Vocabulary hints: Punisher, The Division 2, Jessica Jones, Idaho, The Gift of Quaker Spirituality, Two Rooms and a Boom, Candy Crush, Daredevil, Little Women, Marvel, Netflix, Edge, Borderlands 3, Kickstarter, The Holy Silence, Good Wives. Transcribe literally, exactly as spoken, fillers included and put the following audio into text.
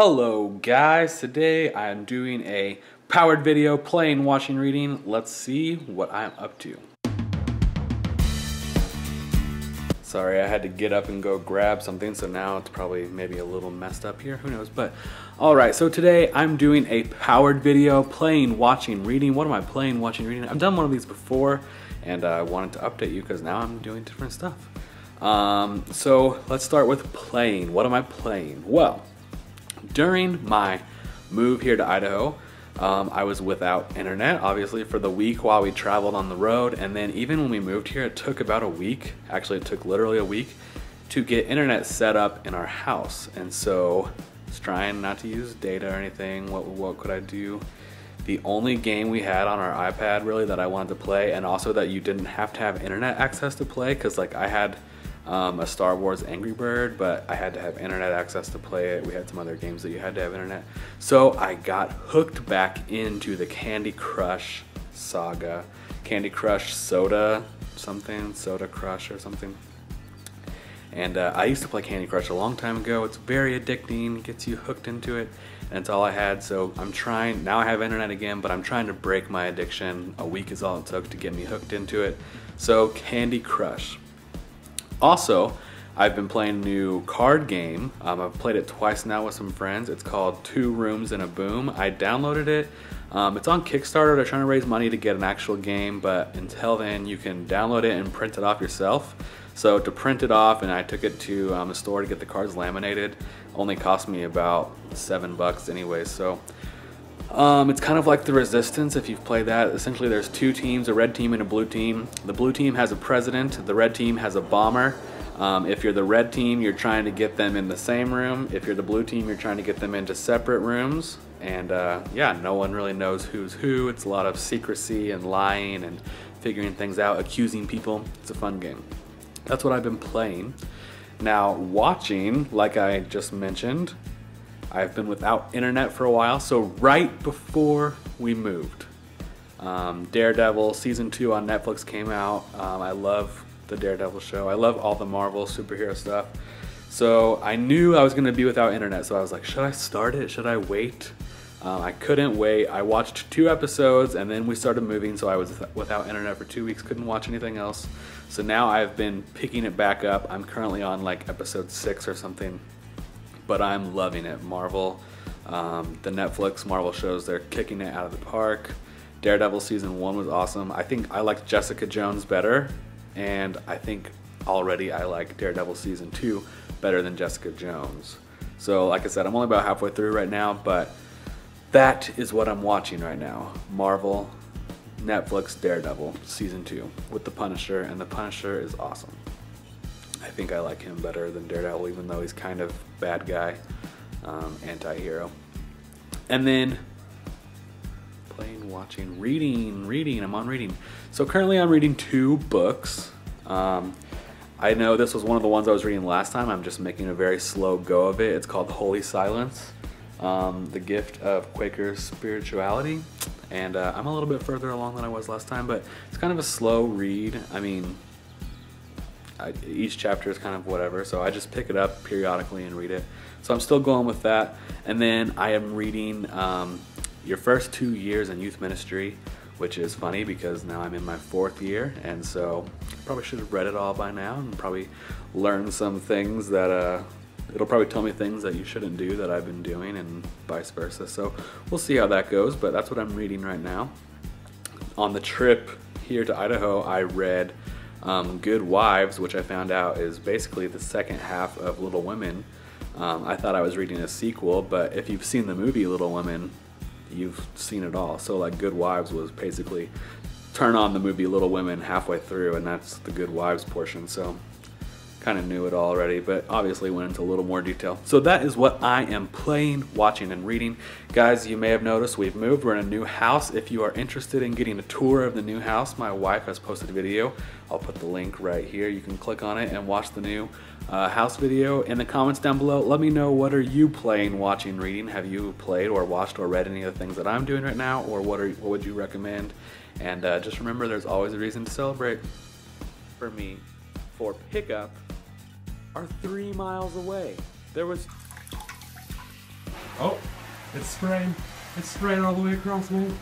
Hello guys, today I am doing a powered video, playing, watching, reading. Let's see what I'm up to. Sorry, I had to get up and go grab something, so now it's probably maybe a little messed up here, who knows, but all right, so today I'm doing a powered video, playing, watching, reading. What am I playing, watching, reading? I've done one of these before, and I uh, wanted to update you because now I'm doing different stuff. Um, so let's start with playing. What am I playing? Well, during my move here to Idaho, Um, I was without internet, obviously, for the week while we traveled on the road. And then even when we moved here, it took about a week, actually it took literally a week, to get internet set up in our house. And so I was trying not to use data or anything. What, what could I do? The only game we had on our iPad really that I wanted to play, and also that you didn't have to have internet access to play, because like I had um, a Star Wars Angry Bird, but I had to have internet access to play it. We had some other games that you had to have internet. So I got hooked back into the Candy Crush saga. Candy Crush Soda something, Soda Crush or something. And uh, I used to play Candy Crush a long time ago. It's very addicting, gets you hooked into it. And it's all I had, so I'm trying, now I have internet again, but I'm trying to break my addiction. A week is all it took to get me hooked into it. So Candy Crush. Also, I've been playing a new card game. Um, I've played it twice now with some friends. It's called Two Rooms and a Boom. I downloaded it. Um, it's on Kickstarter. They're trying to raise money to get an actual game, but until then, you can download it and print it off yourself. So to print it off, and I took it to um, a store to get the cards laminated, only cost me about seven bucks anyway, so. Um, it's kind of like The Resistance, if you've played that. Essentially there's two teams, a red team and a blue team. The blue team has a president, the red team has a bomber. Um, if you're the red team, you're trying to get them in the same room. If you're the blue team, you're trying to get them into separate rooms. And uh, yeah, no one really knows who's who. It's a lot of secrecy and lying and figuring things out, accusing people. It's a fun game. That's what I've been playing. Now watching, like I just mentioned, I've been without internet for a while, so right before we moved, um, Daredevil season two on Netflix came out. Um, I love the Daredevil show. I love all the Marvel superhero stuff. So I knew I was gonna be without internet, so I was like, should I start it? Should I wait? Um, I couldn't wait. I watched two episodes and then we started moving, so I was without internet for two weeks, couldn't watch anything else. So now I've been picking it back up. I'm currently on like episode six or something, but I'm loving it. Marvel, um, the Netflix Marvel shows, they're kicking it out of the park. Daredevil season one was awesome. I think I liked Jessica Jones better, and I think already I like Daredevil season two better than Jessica Jones. So like I said, I'm only about halfway through right now, but that is what I'm watching right now. Marvel, Netflix, Daredevil season two with the Punisher, and the Punisher is awesome. I think I like him better than Daredevil, even though he's kind of bad guy, um, anti-hero. And then playing, watching, reading, reading, I'm on reading. So currently I'm reading two books. Um, I know this was one of the ones I was reading last time. I'm just making a very slow go of it. It's called The Holy Silence, um, The Gift of Quaker Spirituality. And uh, I'm a little bit further along than I was last time, but it's kind of a slow read. I mean, I, each chapter is kind of whatever, so I just pick it up periodically and read it. So I'm still going with that. And then I am reading um, Your First Two Years in Youth Ministry, which is funny because now I'm in my fourth year, and so probably should have read it all by now and probably learned some things that, uh, it'll probably tell me things that you shouldn't do that I've been doing and vice versa. So we'll see how that goes, but that's what I'm reading right now. On the trip here to Idaho, I read Um, Good Wives, which I found out is basically the second half of Little Women. Um, I thought I was reading a sequel, but if you've seen the movie Little Women, you've seen it all. So like Good Wives was basically turn on the movie Little Women halfway through, and that's the Good Wives portion. So kind of knew it already, but obviously went into a little more detail. So that is what I am playing, watching, and reading. Guys, you may have noticed we've moved. We're in a new house. If you are interested in getting a tour of the new house, my wife has posted a video. I'll put the link right here. You can click on it and watch the new uh, house video. In the comments down below, let me know, what are you playing, watching, reading? Have you played or watched or read any of the things that I'm doing right now, or what, are, what would you recommend? And uh, just remember, there's always a reason to celebrate. For me, for pickup, are three miles away. There was Oh, it's spraying. It's spraying all the way across me.